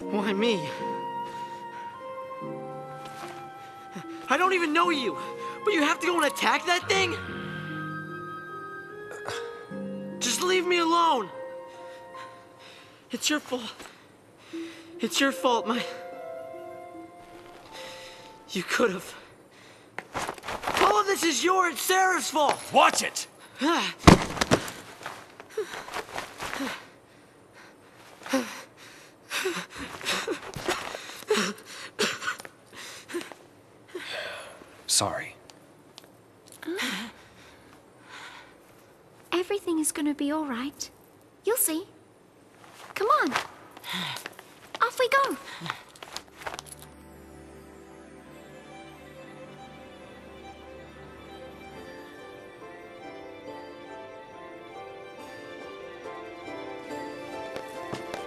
Why me? I don't even know you, but you have to go and attack that thing? Just leave me alone. It's your fault. It's your fault, my... You could have. All of this is your and Serah's fault. Watch it. Sorry. Everything is gonna be all right. You'll see. Come on. Off we go.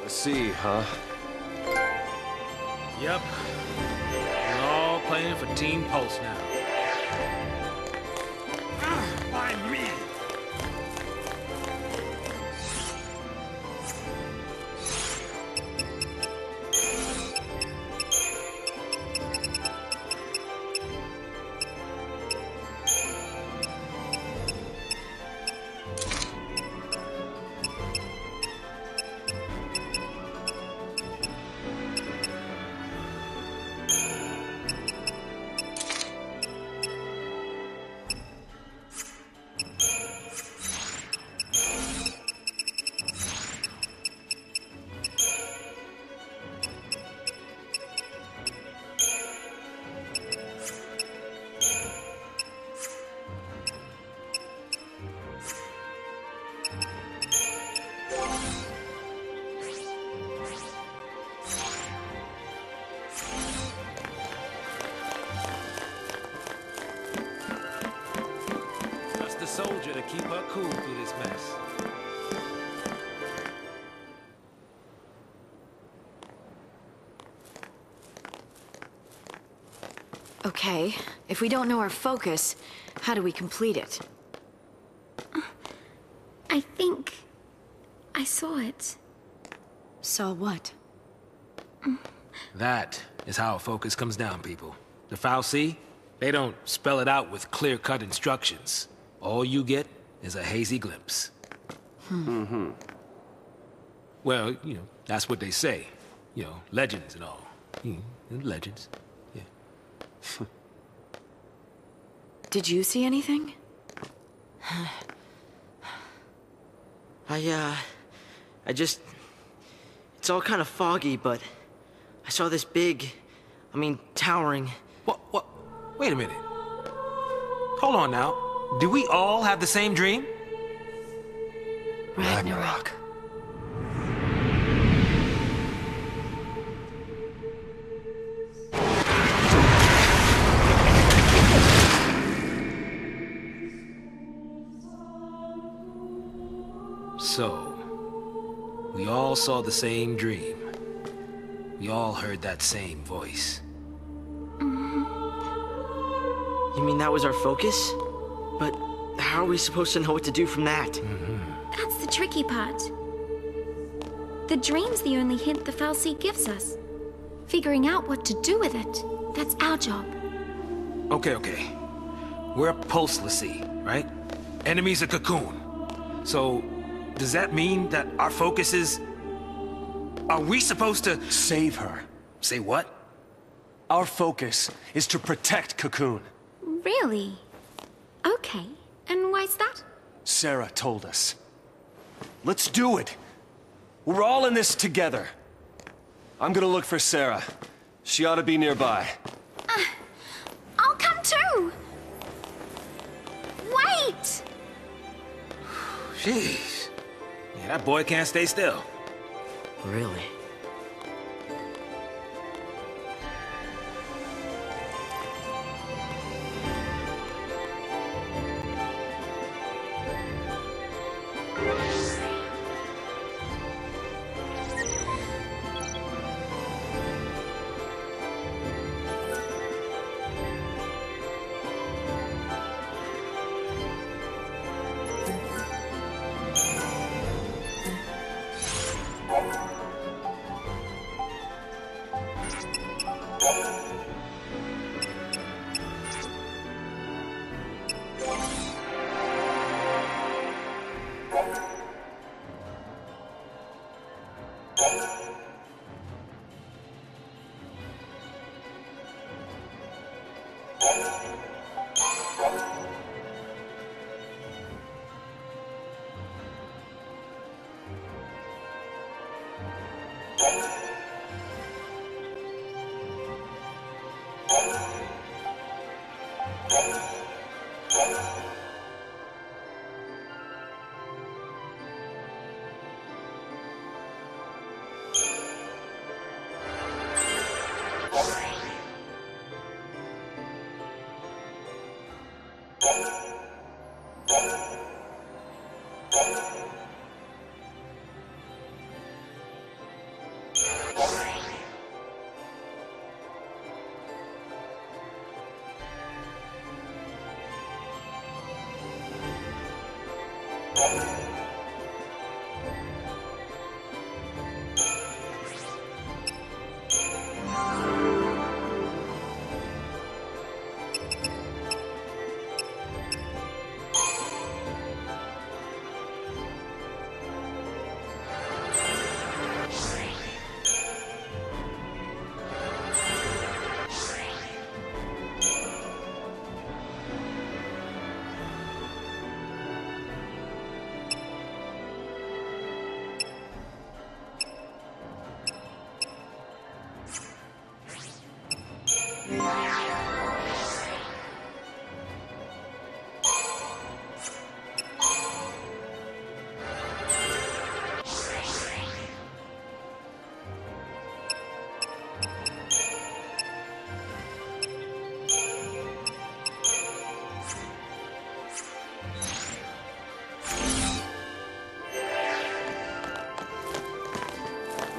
Let's see, huh? Yep. We're all playing for Team Pulse now. My man! Soldier to keep her cool through this mess. Okay, if we don't know our focus, how do we complete it? I think I saw it. Saw what? That is how a focus comes down, people. The fal'Cie, they don't spell it out with clear-cut instructions. All you get is a hazy glimpse. Mm-hmm. Well, you know, that's what they say. You know, legends and all. Legends, yeah. Did you see anything? I just... It's all kind of foggy, but... I saw this big... I mean, towering... What? Wait a minute. Hold on now. Do we all have the same dream? Ragnarok. So, we all saw the same dream. We all heard that same voice. Mm-hmm. You mean that was our focus? But how are we supposed to know what to do from that? Mm-hmm. That's the tricky part. The dream's the only hint the fal'Cie gives us. Figuring out what to do with it, that's our job. Okay. We're Pulse-Lassie, right? Enemies of Cocoon. So, does that mean that our focus is... Are we supposed to... Save her. Say what? Our focus is to protect Cocoon. Really? Okay, and why's that? Serah told us. Let's do it! We're all in this together. I'm gonna look for Serah. She ought to be nearby. I'll come too! Wait! Jeez. Yeah, that boy can't stay still. Really?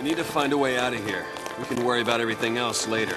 Need to find a way out of here. We can worry about everything else later.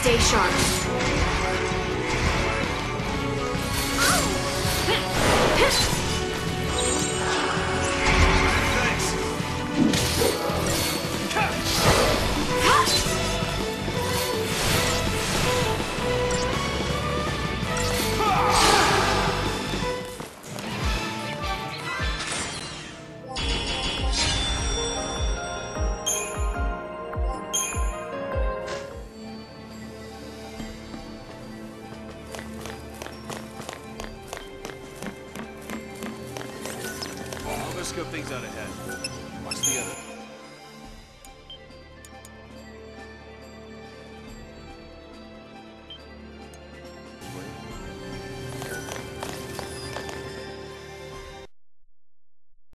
Stay sharp. Things out ahead.